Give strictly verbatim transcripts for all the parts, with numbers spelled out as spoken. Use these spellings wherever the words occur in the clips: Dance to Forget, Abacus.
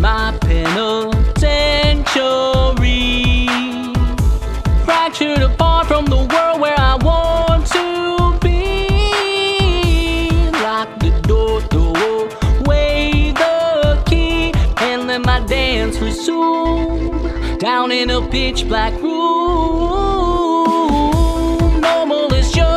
my penitentiary. Fractured apart from the world where I want to be. Lock the door, throw away the key, and let my dance resume down in a pitch black room. Normal is just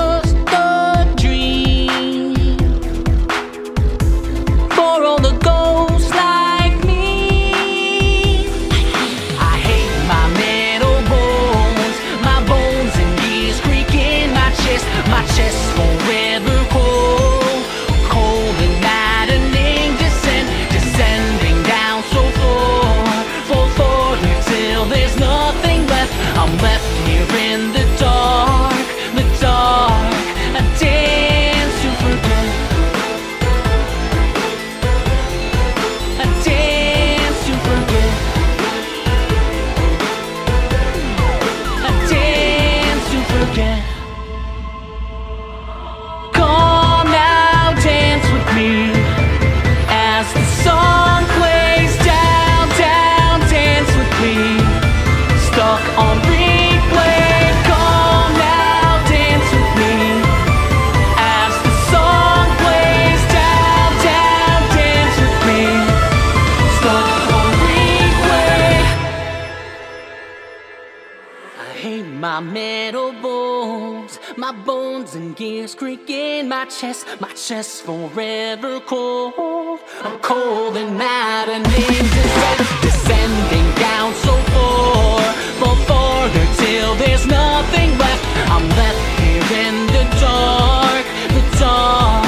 my metal bones, my bones and gears creak in my chest, my chest forever cold. I'm cold and mad and indescent, descending down so far, far farther till there's nothing left. I'm left here in the dark, the dark.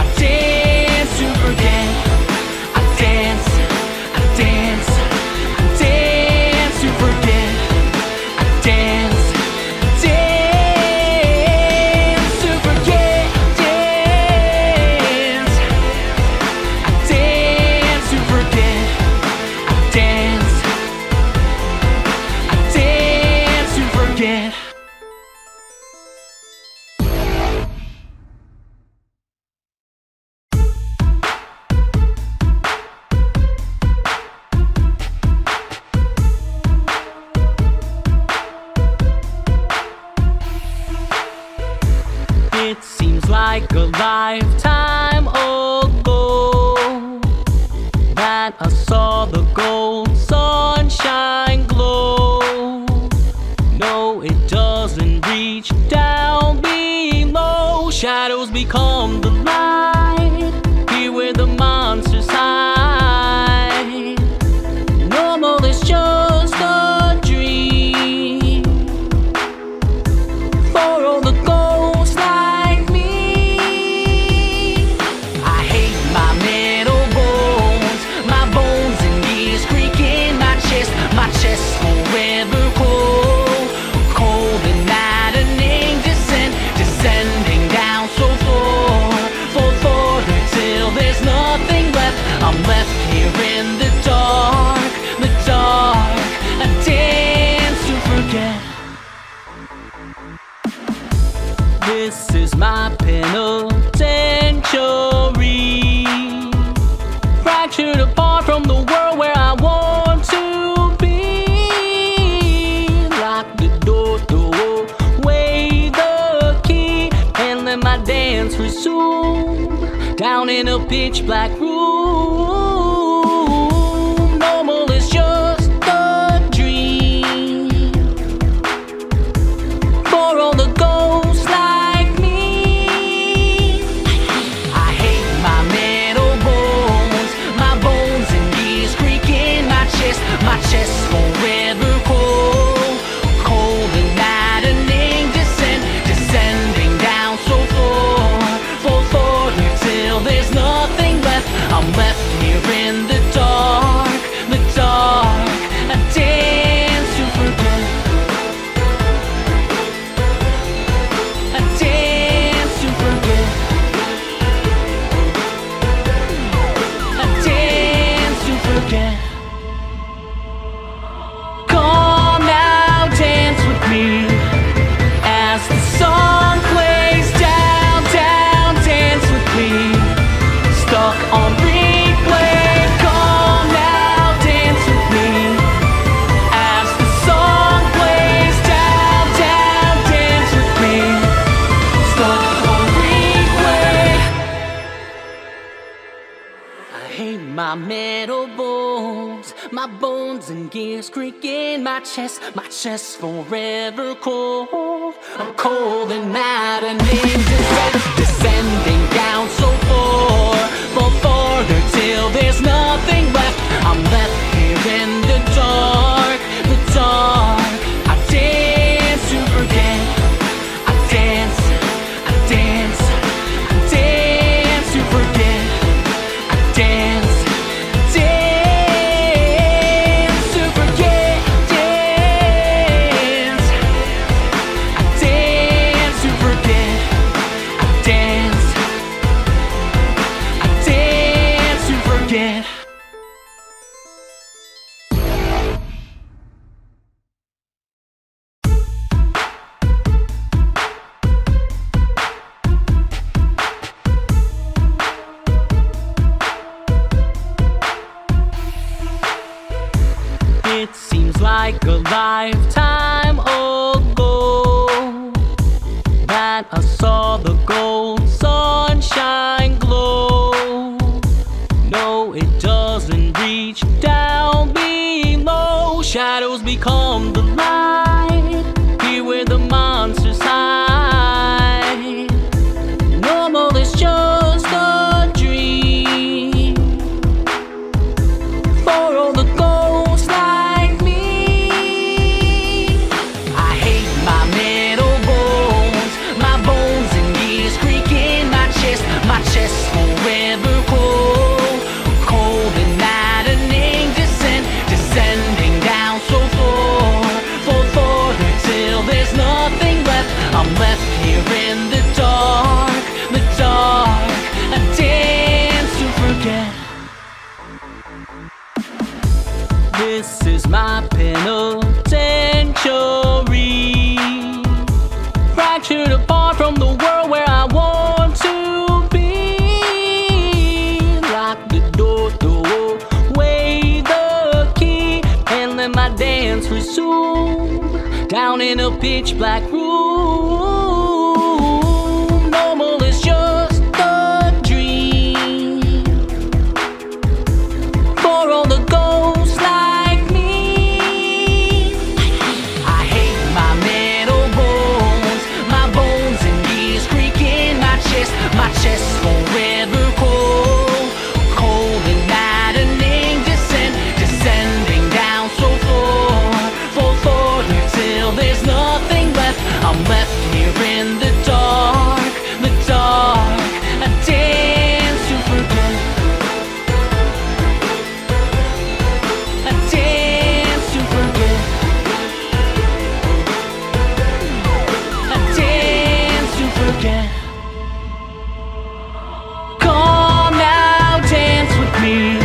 I dance to forget. I dance, I dance, I dance to forget. I dance. It seems like a lifetime ago that I saw the gold sunshine glow. No, it doesn't reach down below. Shadows become the light, here where the monsters hide. Normal is just a dream for all the ghosts like I'm left here in the dark, the dark. I dance to forget. This is my penitentiary. Fractured apart from the world where I want to be. Lock the door, throw away the key, and let my dance resume down in a pitch black room. Normal is just a dream for all the ghosts like me. I hate my metal bones, my bones and gears creak in my chest, my chest forever cold, cold and maddening descent, descending down so far, far, far till there's nothing left. my bones and gears creak in my chest. My chest forever cold. I'm cold and mad and in despair, descending down so far, far farther till there's nothing left. I'm left here in the dark, the dark. I dance to forget. I dance, I dance, I dance to forget. I dance. Like a lifetime ago that I saw the gold sunshine glow. No, it doesn't reach down below. Shadows become the light here where the monsters hide. Normal is just a dream for all the ghosts that forever cold, cold and maddening descent, descending down so far, far farther till there's nothing left. I'm left here in the dark, the dark. I dance to forget. This is my penitentiary, fractured apart from the world where I want to. Resume down in a pitch black room. Normal is just a dream for all the ghosts like me. I hate my metal bones, my bones and knees creak in my chest, my chest forever cold. I'm left here in the dark, the dark. I dance to forget. I dance to forget. I dance to forget. Come now, dance with me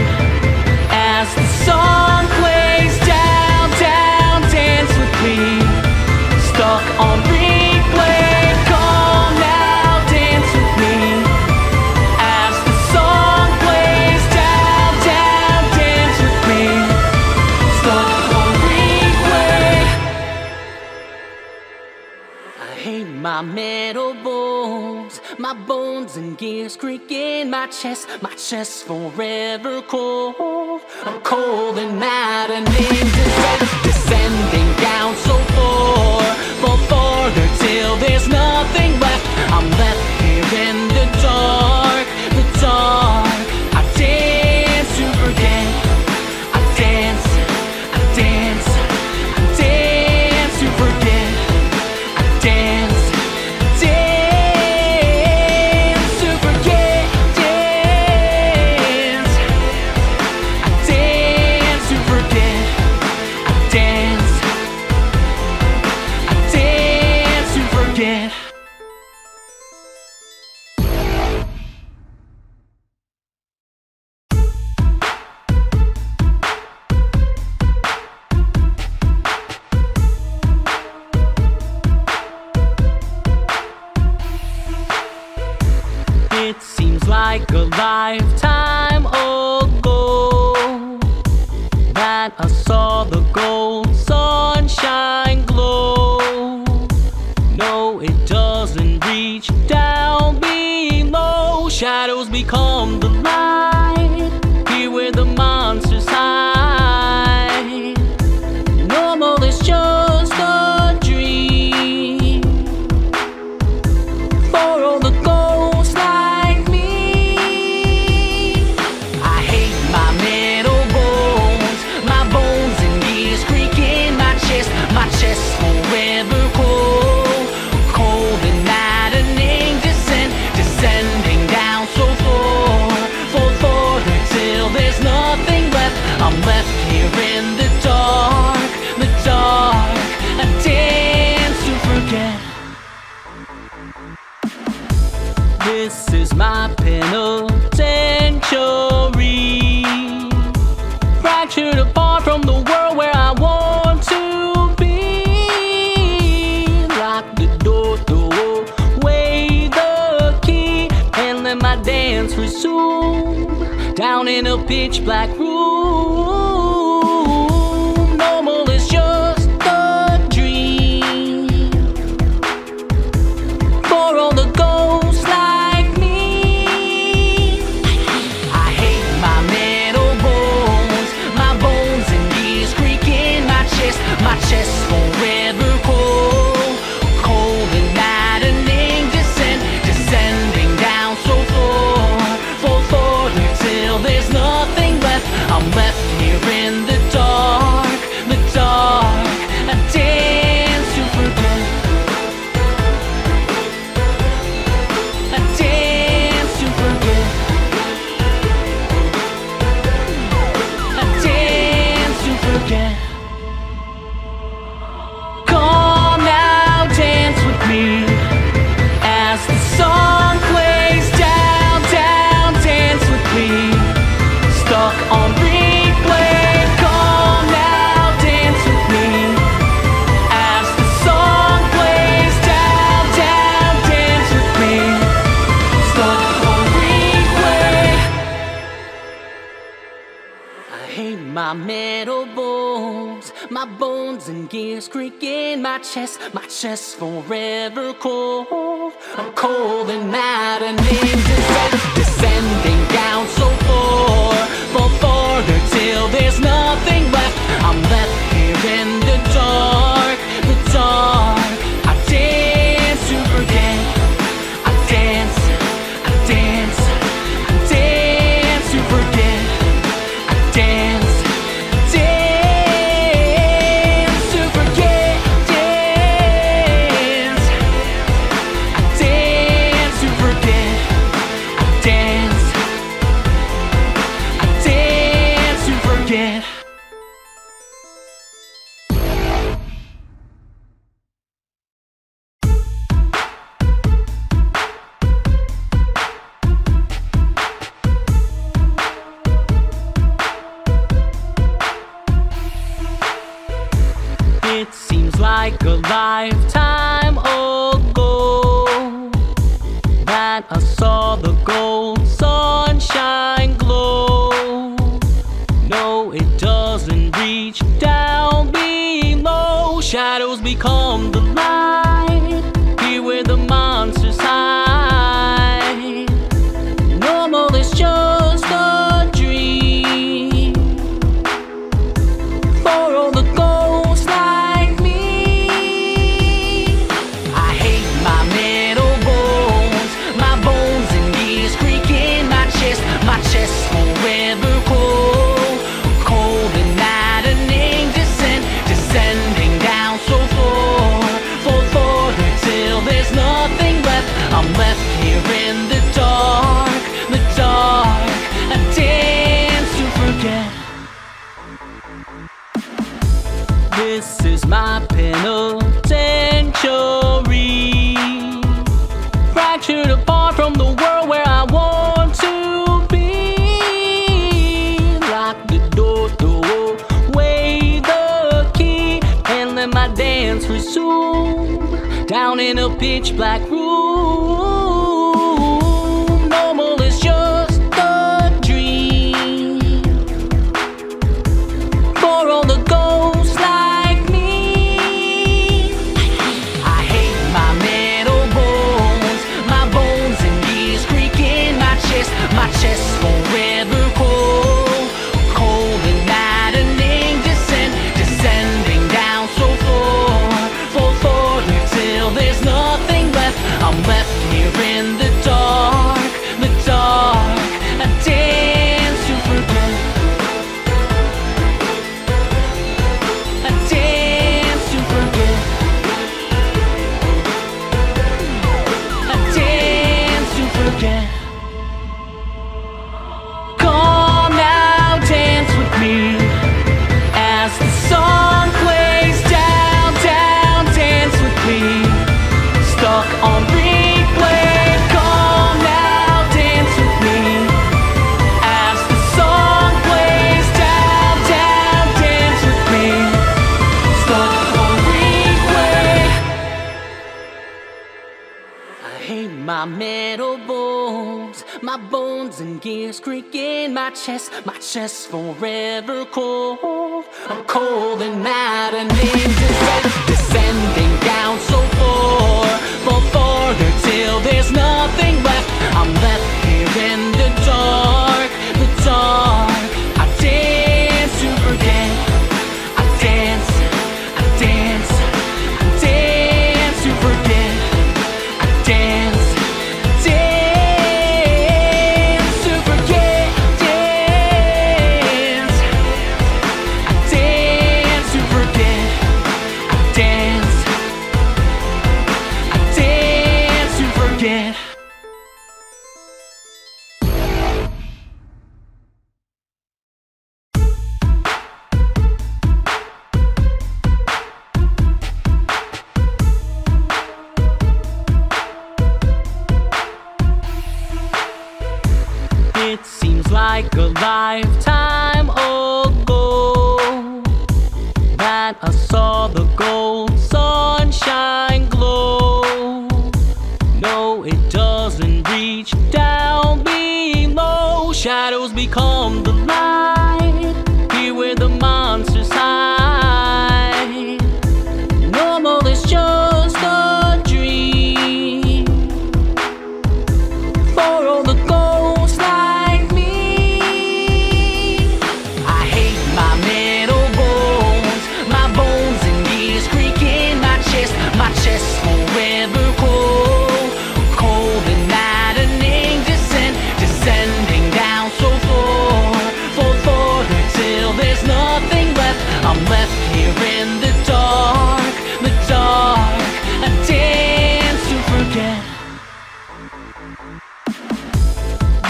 as the song plays down, down. Dance with me, stuck on repeat. My metal bones, my bones and gears creak in my chest, my chest forever cold. I'm cold and mad and in despair, descending down so far, far farther till there's nothing left. I'm left here in the dark, the dark. I dance to forget. I dance, I dance, I dance to forget. I dance. Dance. my penitentiary, fractured apart from the world where I want to be. Lock the door, throw away the key, and let my dance resume down in a pitch black room. Normal is just my metal bones, my bones and gears creak in my chest, my chest forever cold. I'm cold and out and indecent, descending down so far, far farther till there's nothing left. I'm left here in the dark, the dark. I dance to forget. I dance, I dance, I dance to forget. I dance. It seems like a lifetime ago that I saw the gold sunshine glow. No, it doesn't reach down below. Shadows become the light, here where the monsters hide. Normal is just a dream for all the ghosts like me. I hate my metal bones, my bones and knees creak in my chest, my chest forever cold, cold and night and indecent, descending down so far, far farther till there's nothing left. I'm left here in the dark, the dark. I dance to forget. This is my penitentiary, fractured apart from the world where I want to be. Lock the door, throw away the key, and let my dance resume down in a pitch black room. Normal is just a dream for all the ghosts like me. I hate my metal bones, my bones and knees creak in my chest, my chest forever cold, cold and night and indecent, descending down so far, far farther till there's nothing left. I'm left my metal bones, my bones and gears creak in my chest, my chest forever cold. I'm cold and mad and in descent, descending down so far, far farther till there's nothing left. I'm left here in the dark, the dark. I dance to forget. I dance, I dance, I dance to forget. I dance, dance to forget. Dance, I dance to forget. I dance, I dance to forget. It seems like a lifetime ago that I saw the gold sunshine glow. No, it doesn't reach down below. Shadows become the light, here where the monsters hide. Normal is just a dream for all the gold.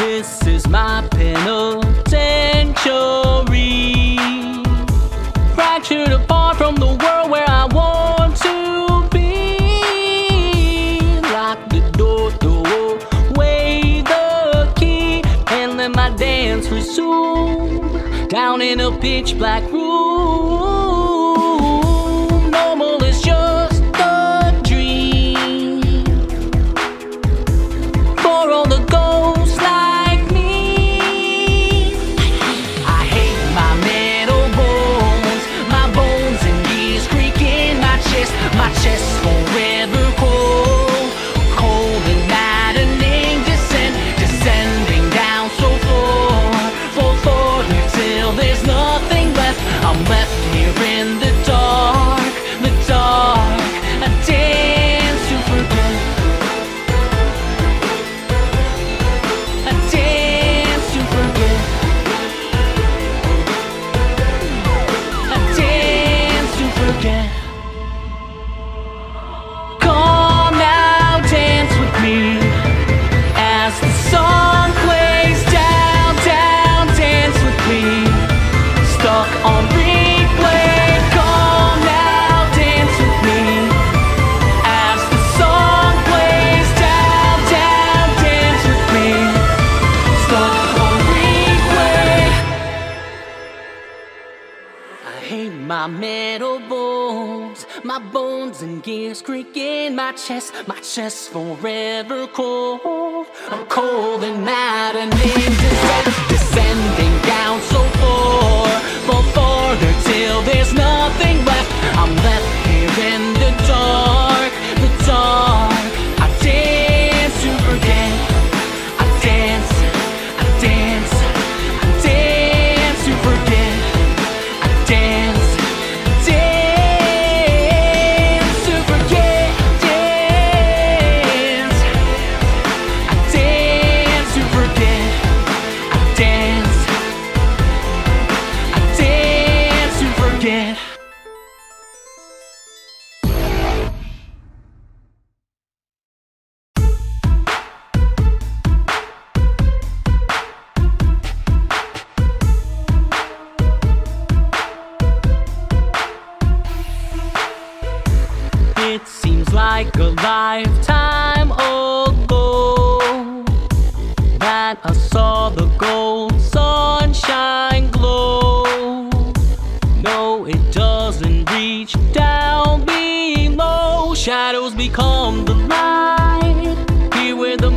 This is my penitentiary, fractured apart from the world where I want to be. Lock the door, throw away the key, and let my dance resume down in a pitch black room. Normal is just my metal bones, my bones and gears creak in my chest, my chest forever cold. I'm cold and mad and in descent, descending down so far, far farther till there's nothing left. I'm left here in the dark, the dark. I dance to forget. I dance, I dance, I dance to forget. I dance. It seems like a lifetime ago that I saw the gold sunshine glow. No, it doesn't reach down below. Shadows become the light, here where the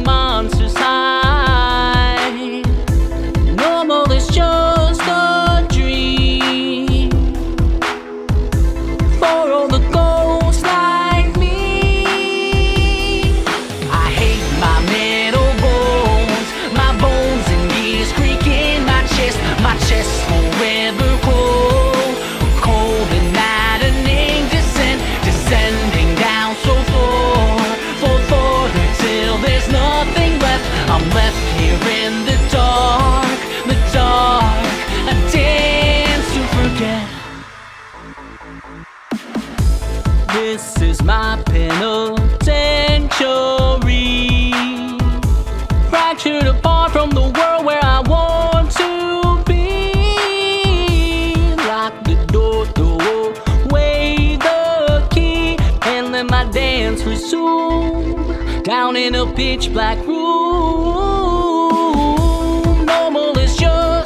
This is my penitentiary, fractured apart from the world where I want to be. Lock the door, throw away the key, and let my dance resume down in a pitch black room. Normal is just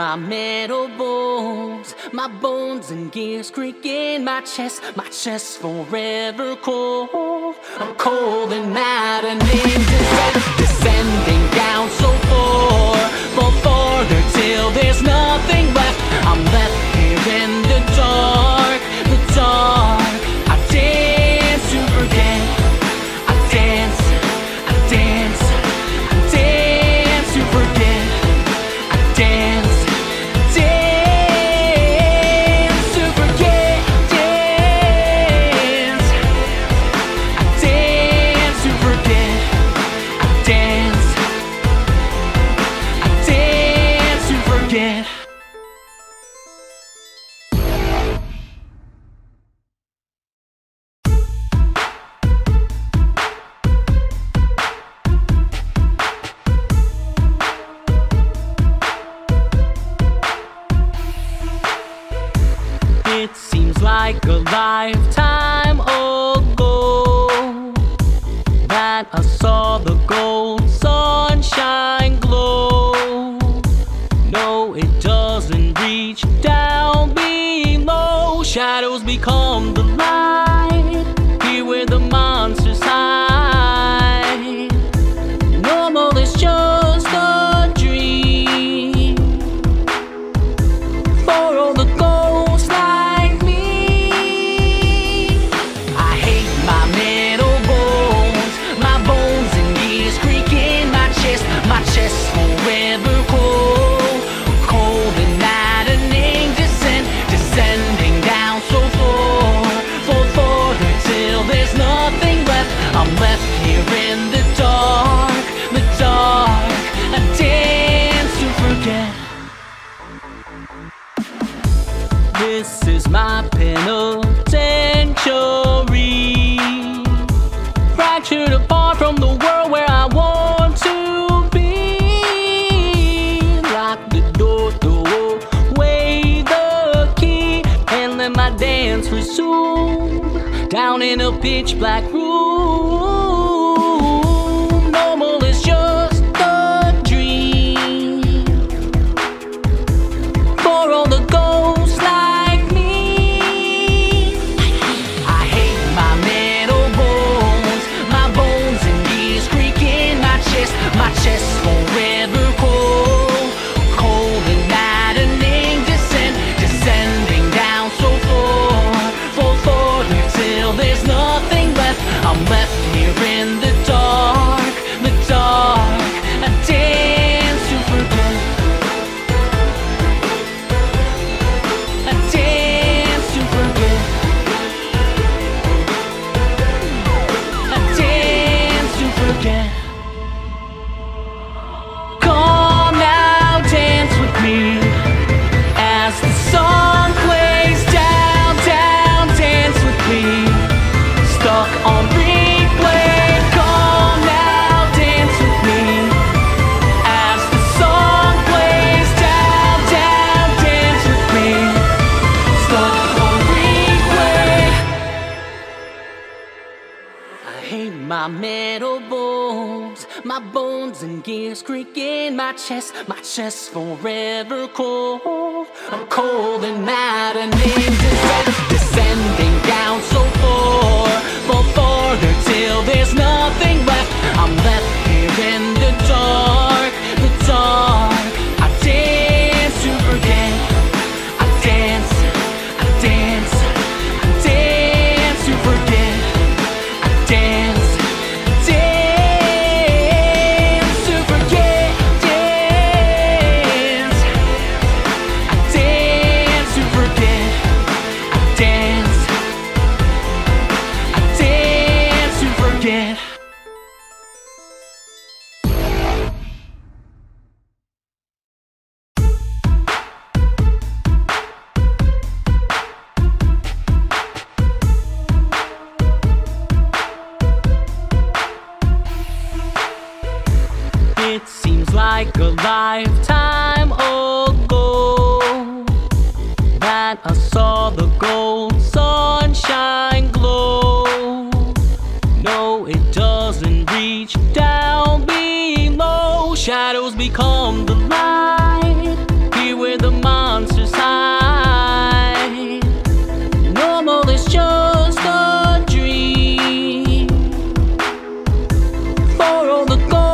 my metal bones, my bones and gears creak in my chest, my chest forever cold. I'm cold and mad and indifferent, descending down so far, far farther till there's nothing left. I'm left here in the dark, the dark. I dance to forget, I dance, I dance, I dance to forget, I dance. It seems like a lifetime ago that I saw the gold sunshine glow. No, it doesn't reach down below. Shadows become the light, here where the monsters hide. Normal is just a dream for all the gold. This is my penitentiary, fractured apart from the world where I want to be. Lock the door, throw away the key, and let my dance resume down in a pitch black room. Normal is just my metal bones, my bones and gears creak in my chest, my chest forever cold. I'm cold and mad and in descent, descending down so far, far farther till there's nothing left. I'm left here in the dark, the dark. I dance to forget, I dance, I dance, I dance to forget, I dance, I dance to forget, dance, I dance to forget, I dance, I dance to forget. It seems like a lifetime ago that I saw the gold sunshine glow. No, it doesn't reach down below. Shadows become the light, here where the monsters hide. Normal is just a dream for all the gold.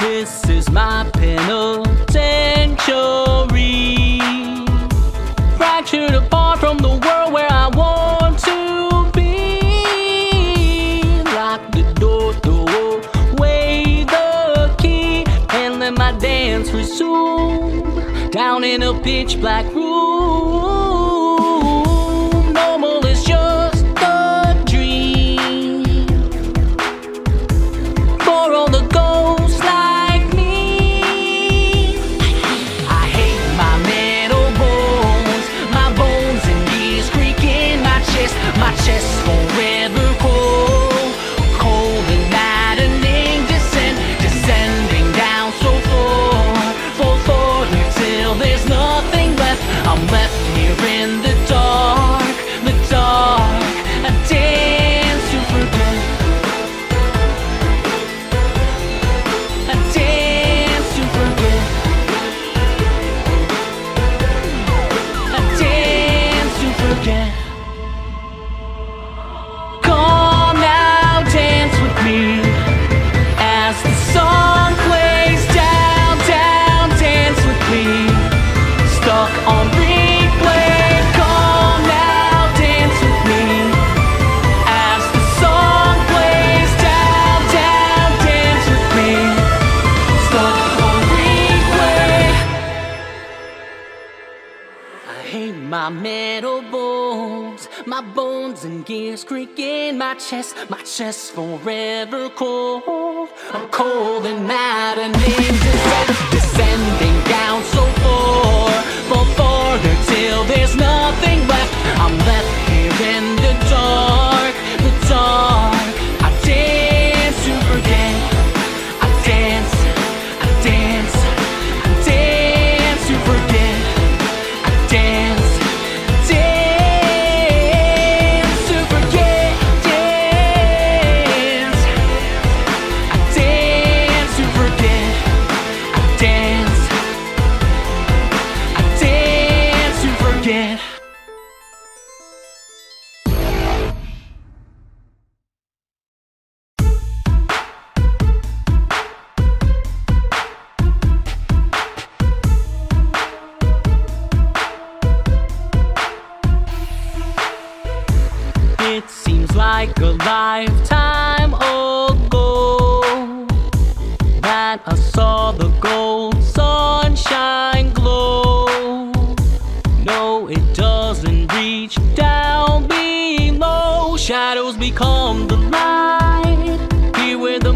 This is my penitentiary, fractured apart from the world where I want to be. Lock the door, throw away the key, and let my dance resume down in a pitch black room. Normal is just my metal bones, my bones and gears creak in my chest, my chest forever cold. I'm cold and mad and in descent, descending down so far, far farther till there's nothing left. I'm left here in the dark, the dark. I dance to forget, I dance, I dance, I dance to forget, I dance. Dance to forget.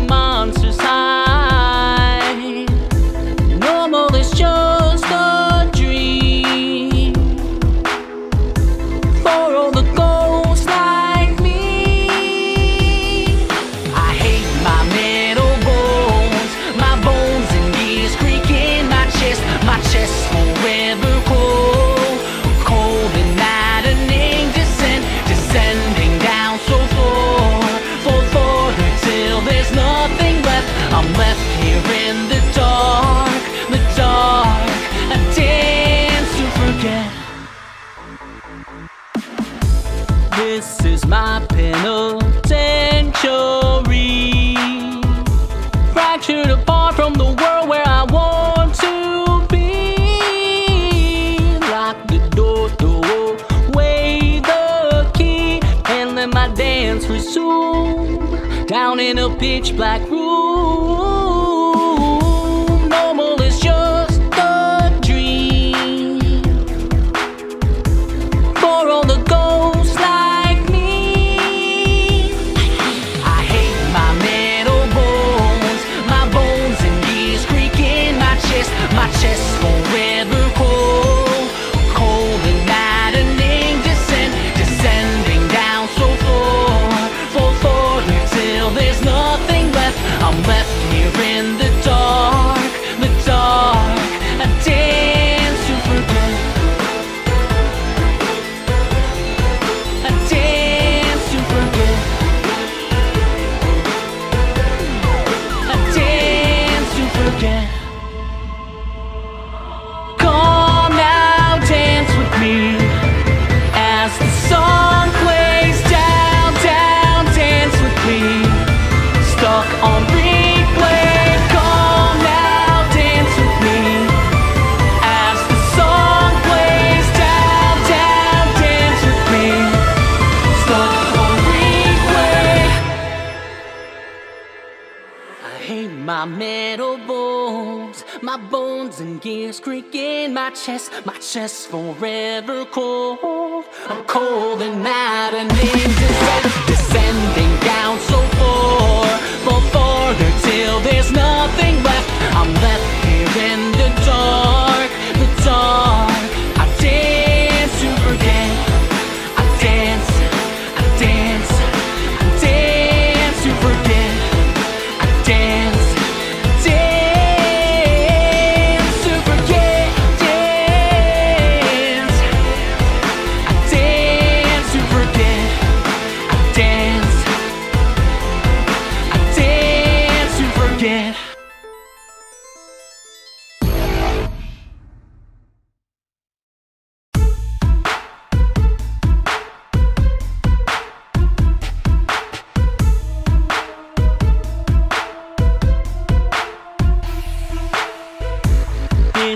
monster's high. Normal is just a dream for all the ghosts like me. I hate my metal bones, my bones and knees creak in my chest, my chest forever cold, cold and maddening descent, descending down so far, full forward till there's nothing left. I'm left here in the dark, the dark. I dance to forget. This is my penitentiary, fractured apart from the world where I want to be. Lock the door, throw away the key, and let my dance resume down in a pitch black room. Normal is just a dream for all the ghosts like me. I hate my metal bones, my bones and knees creak in my chest, my chest forever cold, cold and maddening descent, descending down so far, full forward till there's nothing left. I'm left here in the dark, the dark. I dance to forget. I dance to forget. I dance to forget. Come now, dance with me as the song plays down, down. Dance with me, stuck on replay. Come now, dance with me as the song plays down, down. Dance with me, stuck on replay. I hate my metal bones, my bones and gears creak in my chest, my chest forever cold. I'm cold and mad and descend, descending down so far, far farther till there's nothing left. I'm left here in the dark, the dark. I dance to forget. I dance, I dance, I dance to forget. I dance, dance to forget. Dance, I dance to forget. I dance, I dance to forget. It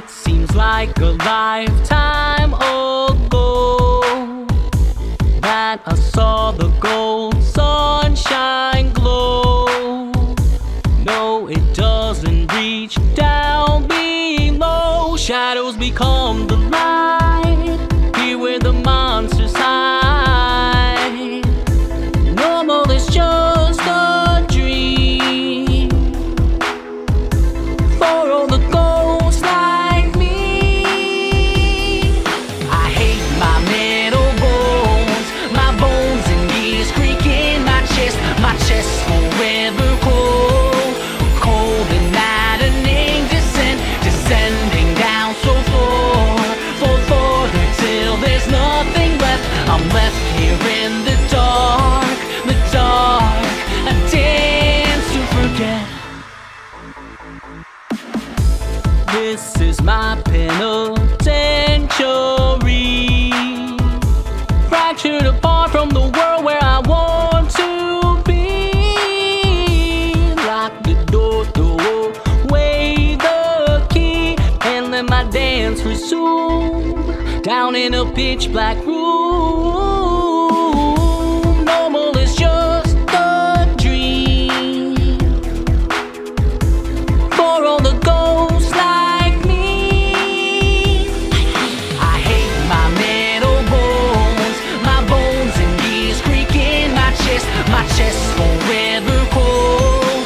seems like a lifetime ago that I saw the gold sunshine glow. No, it doesn't reach down below. Shadows become the light, here where the monsters hide. Normal is just a dream for all the ghosts like me. I hate my metal bones, my bones and knees creak in my chest, my chest forever cold, cold and maddening descent, descending down so far, full forward till there's nothing left. I'm left here in the dark, the dark. I dance to forget. This is my penitentiary, fractured apart from the world where I want to be. Lock the door, throw away the key, and let my dance resume down in a pitch black room. Normal is just a dream for all the ghosts like me. I hate my metal bones, my bones and knees creak in my chest, my chest forever cold,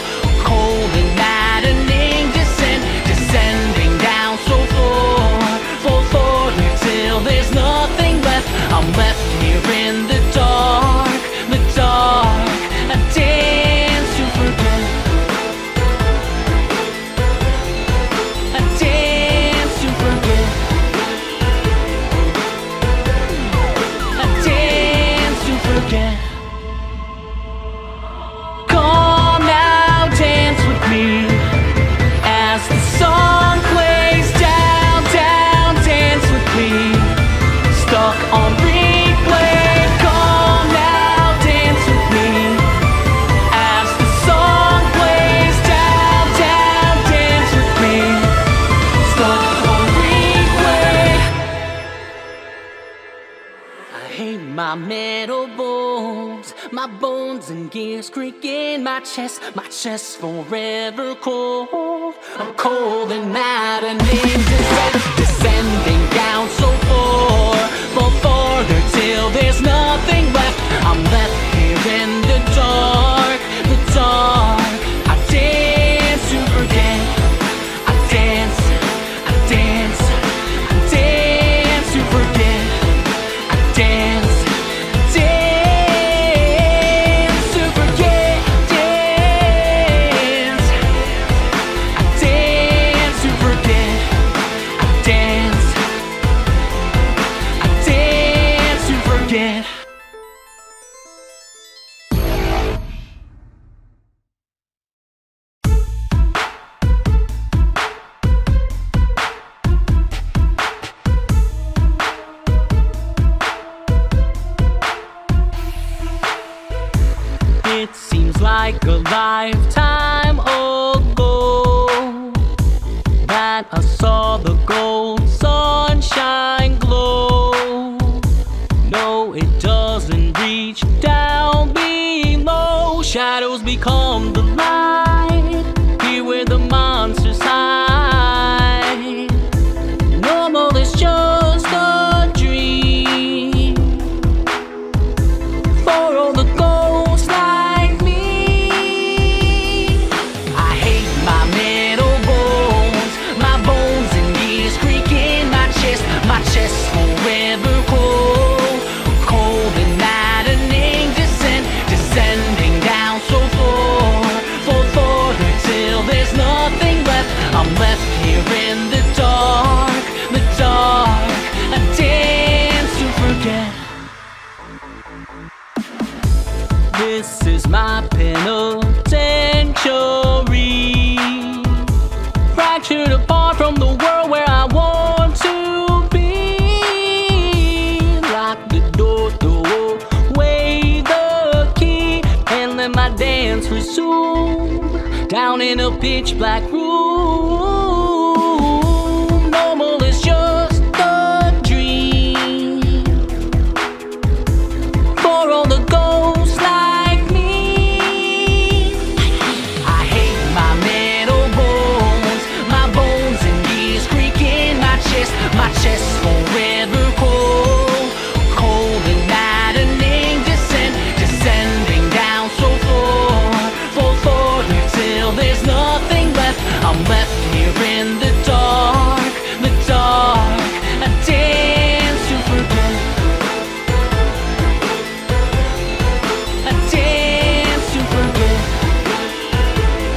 my bones and gears creak in my chest, my chest forever cold. I'm cold and mad and in descent, descending down so far, far farther till there's nothing left. I'm left here in the dark, the dark. I dance to forget. I dance, I dance, I dance to forget. I dance. It seems like a lifetime ago that I saw the gold sunshine glow. No, it doesn't reach down below. Shadows become the light, here where the monsters hide. Normal is just a dream for all the ghosts that I'm left here in the dark, the dark. I dance to forget. This is my penitentiary, fractured apart from the world where I want to be. Lock the door, throw away the key, and let my dance resume down in a pitch black room. Normal is just a dream for all the ghosts like me. I hate my metal bones, my bones and knees creak in my chest, my chest forever cold, cold and maddening descent, descending down so far, far farther till there's nothing left. I'm left here in the dark, the dark. I dance to forget. I dance to forget. I dance to forget.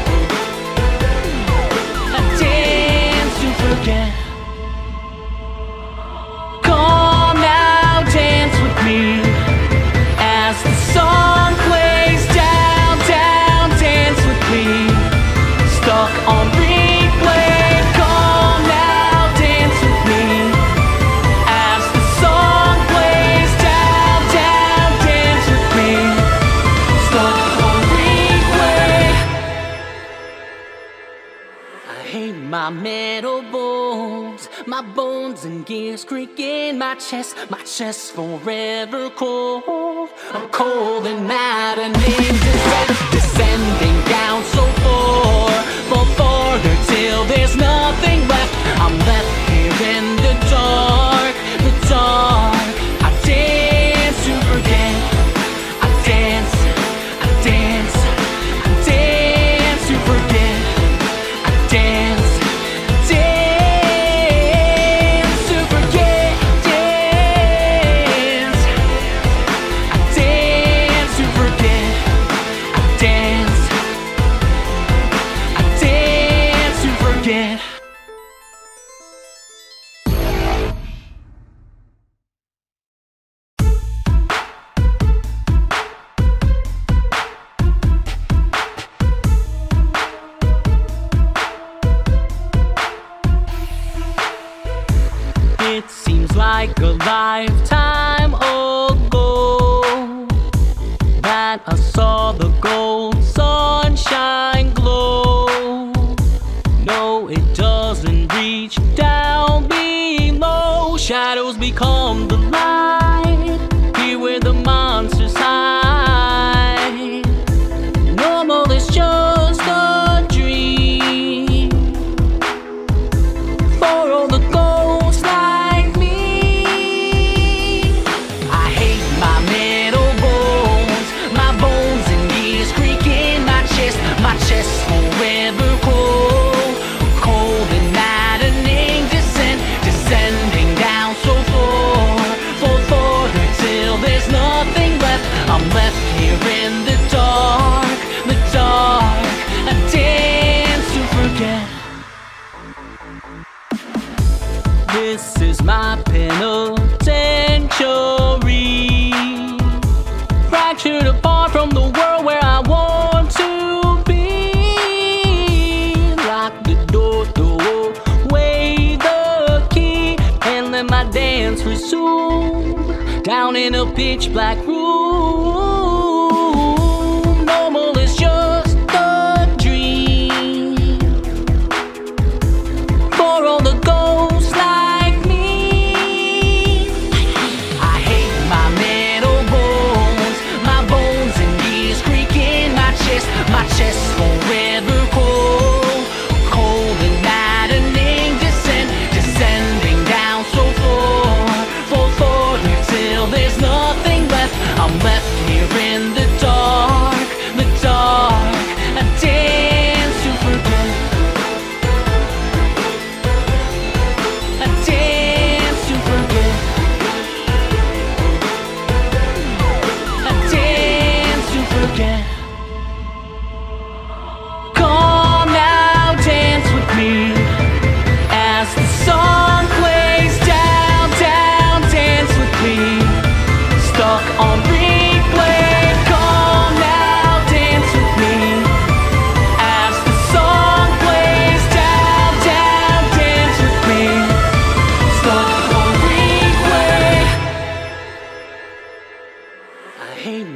Come now, dance with me as the song plays down, down. Dance with me, stuck on repeat. My metal bones, my bones and gears creak in my chest, my chest forever cold. I'm cold and mad and in descent, descending down so far, far farther till there's nothing left. I'm left here in the dark, the dark. I dance to forget. I dance, I dance, I dance to forget. I dance. It seems like a lifetime ago that I saw the gold sunshine glow. No, it doesn't reach down below. Shadows become the light, here where the monsters hide. This is my penitentiary, fractured apart from the world where I want to be. Lock the door, throw away the key, and let my dance resume down in a pitch black room. Normal is just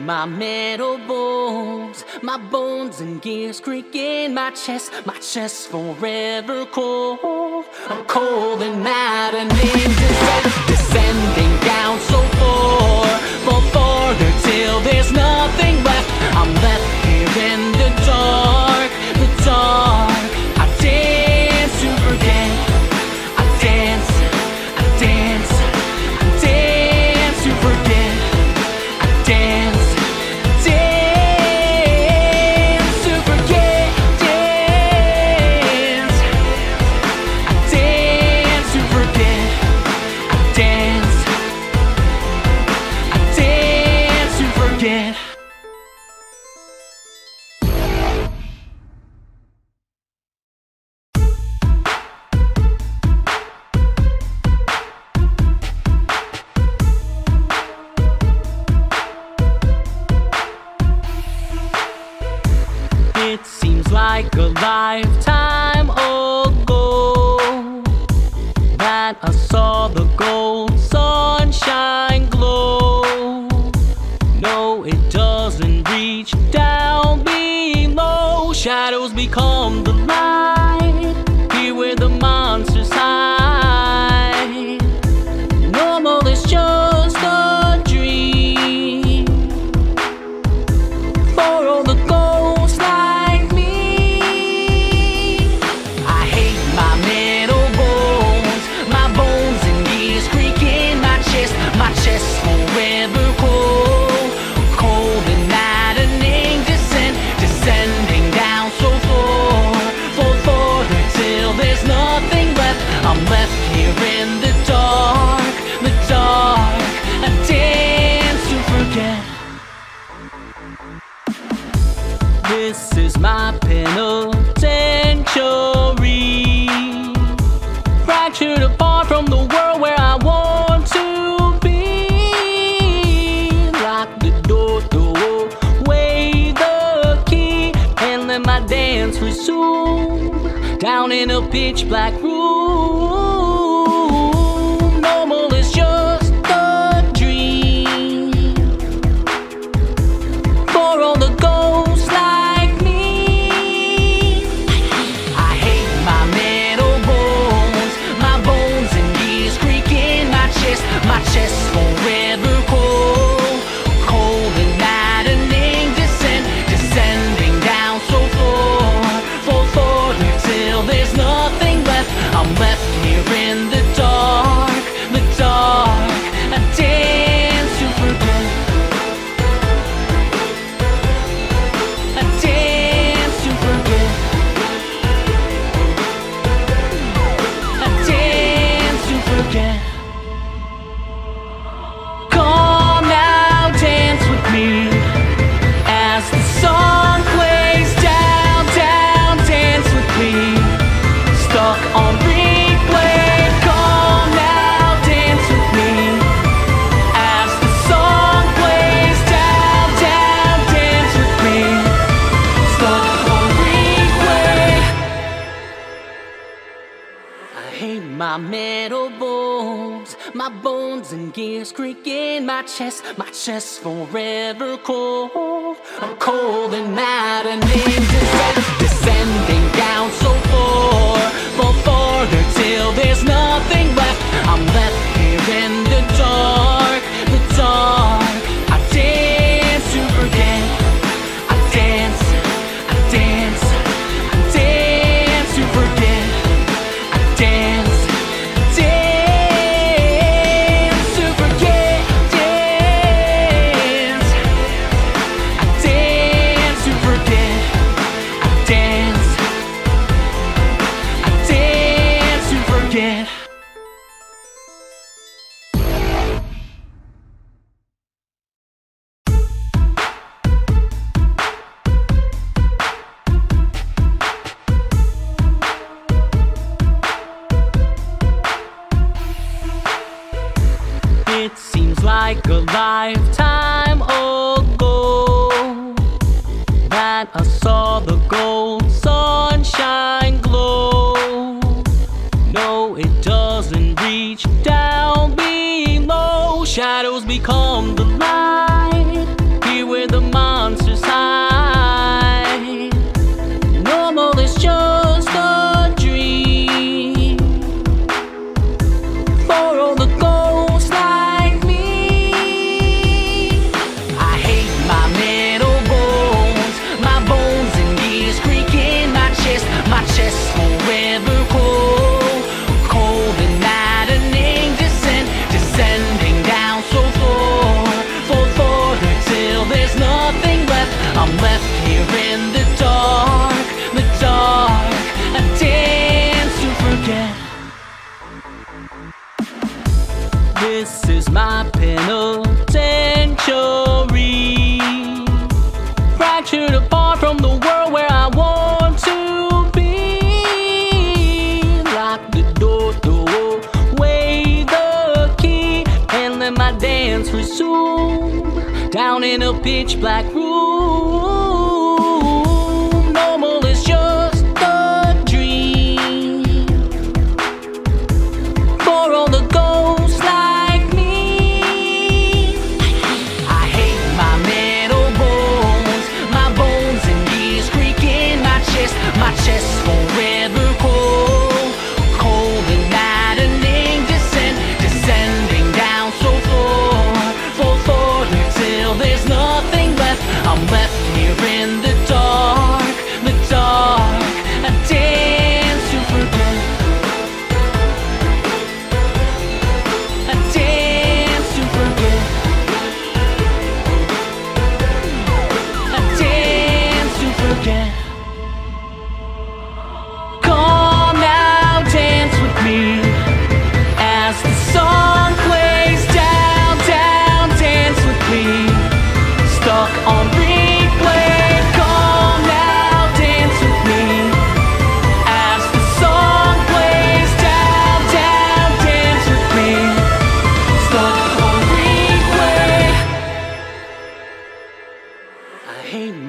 my metal bones, my bones and gears creak in my chest, my chest forever cold. I'm cold and mad and in descent, descending down so far, far farther till there's nothing left. I'm left here in the dark, the dark. I dance to forget. I dance, I dance, I dance to forget. I dance. It seems like a lifetime ago that I saw the gold sunshine glow. No, it doesn't reach down below. Shadows become the light here where the monsters hide. Normal is just a dream for all the ghosts like me. I hate my metal bones, my bones and knees creak in my chest, my chest forever cold, cold and maddening descent, descending down so far, far farther till there's nothing left. I'm left here in the dark, the dark. I dance to forget. This is my penitentiary, fractured apart from the world where I want to be. Lock the door, throw away the key, and let my dance resume down in a pitch black room. Normal is just a dream for all the ghosts like my chest forever cold, cold and maddening descent, descending down so far, far farther till there's nothing left. my metal bones, my bones and gears creak in my chest, my chest forever cold. I'm cold and mad and in descent, descending down so far, far farther till there's nothing left. I'm left here in the dark, the dark. I dance to forget. I dance, I dance, I dance to forget. I dance, I dance to forget. Dance, I dance to forget. I dance, I dance to forget. It seems like a lifetime ago that I saw the gold sunshine glow. No, it doesn't reach down below. Shadows become the light, here where the monsters hide. Normal is just a dream for all the ghosts . This is my penitentiary, fractured apart from the world where I want to be. Lock the door, throw away the key, and let my dance resume down in a pitch black room. Normal is just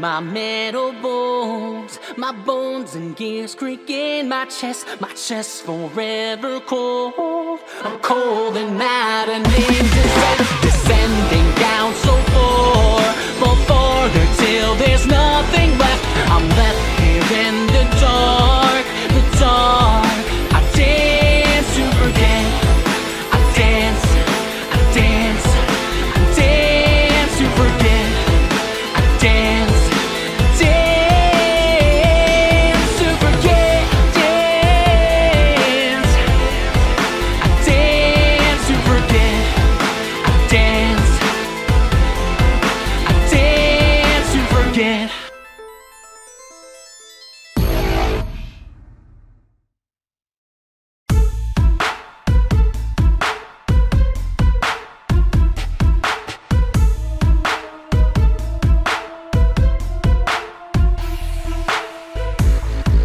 my metal bones, my bones and gears creak in my chest, my chest forever cold. I'm cold and mad and in descent, descending down so far, far farther till there's nothing left. I'm left here in the dark, the dark. I dance to forget. I dance, I dance, I dance to forget. I dance.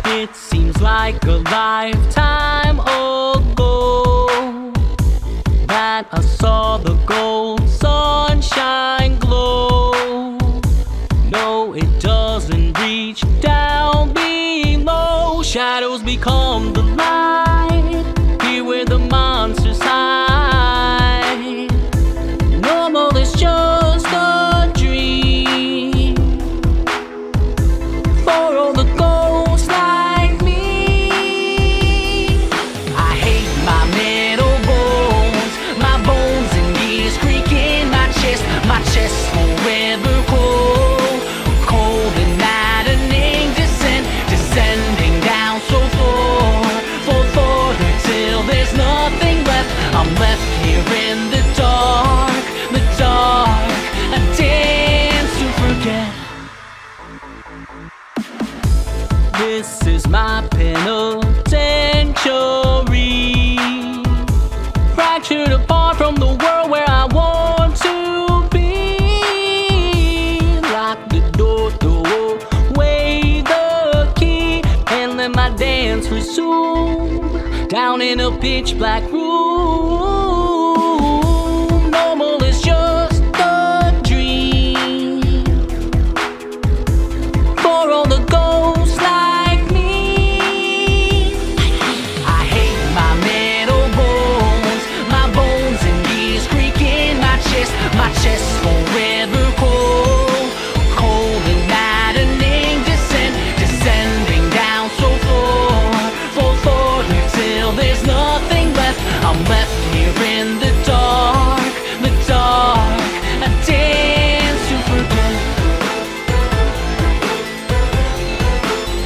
It seems like a lifetime ago that I saw the gold sunshine glow. No, it doesn't reach down below. Shadows become the light. Here resume down in a pitch black room. Normal is just a dream for all the ghosts like me. I hate my metal bones, my bones and knees creak in my chest, my chest forever cold. I'm left here in the dark, the dark. I dance to forget,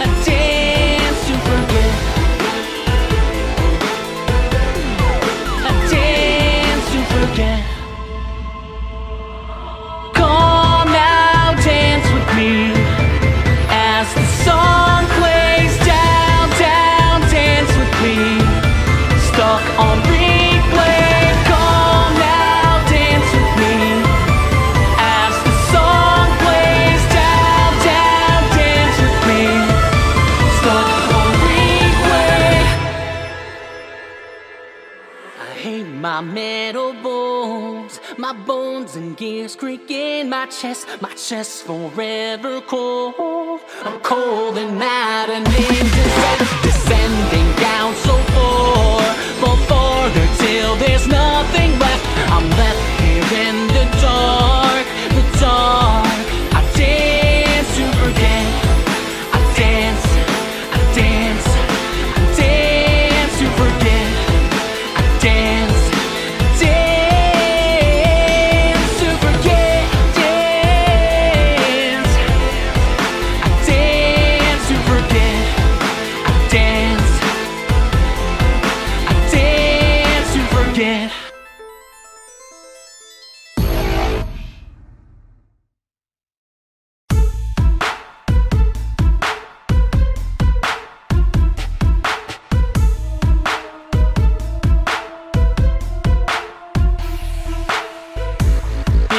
I dance to forget, I dance to forget. Come now, dance with me as the song plays down, down. Dance with me, stuck on repeat. My metal bones, my bones and gears creak in my chest, my chest forever cold. I'm cold and mad and in descent, descending down so far, far farther till there's nothing left. I'm left here in the dark, the dark. I dance to forget, I dance, I dance, I dance to forget, I dance.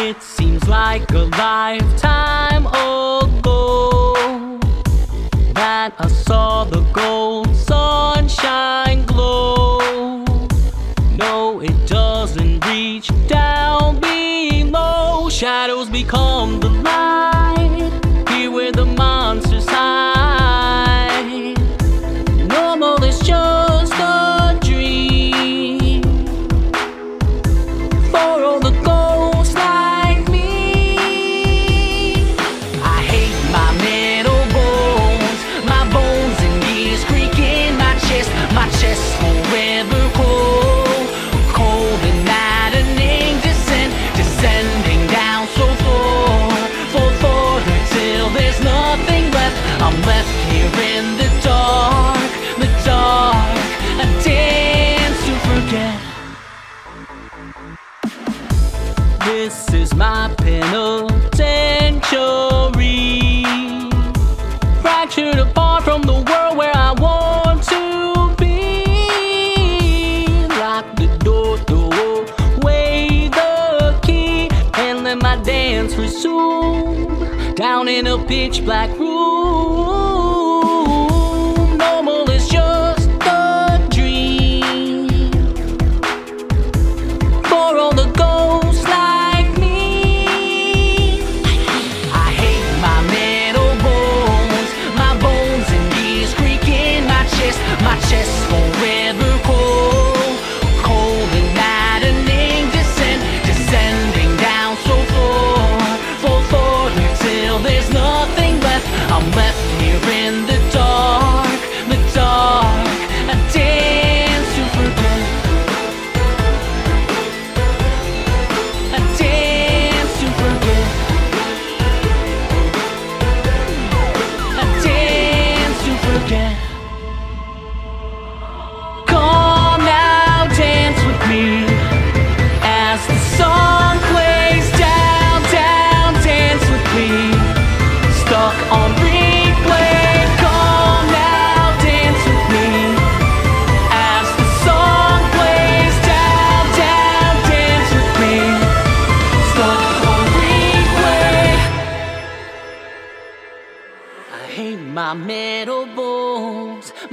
It seems like a lifetime ago that I saw the gold sunshine glow. No, it doesn't reach down below. Shadows become the light, here where the monsters hide. Normal is just a dream for all the ghosts like me. I hate my metal bones, my bones and knees creak in my chest, my chest forever cold, cold and maddening descent, descending down so far, far farther till there's nothing left. I'm left here in the dark, the dark. I dance to forget. This is my penitentiary, fractured apart from the world where I want to be. Lock the door, throw away the key, and let my dance resume down in a pitch black room. Normal is just a dream for all the ghosts like me. My chest forever cold, cold and maddening descent, descending down so far, far farther till there's nothing left.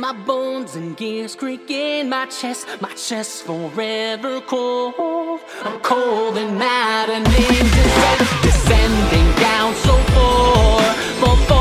my bones and gears creak in my chest, my chest forever cold. I'm cold and mad and indifferent, descending down so far, far, far.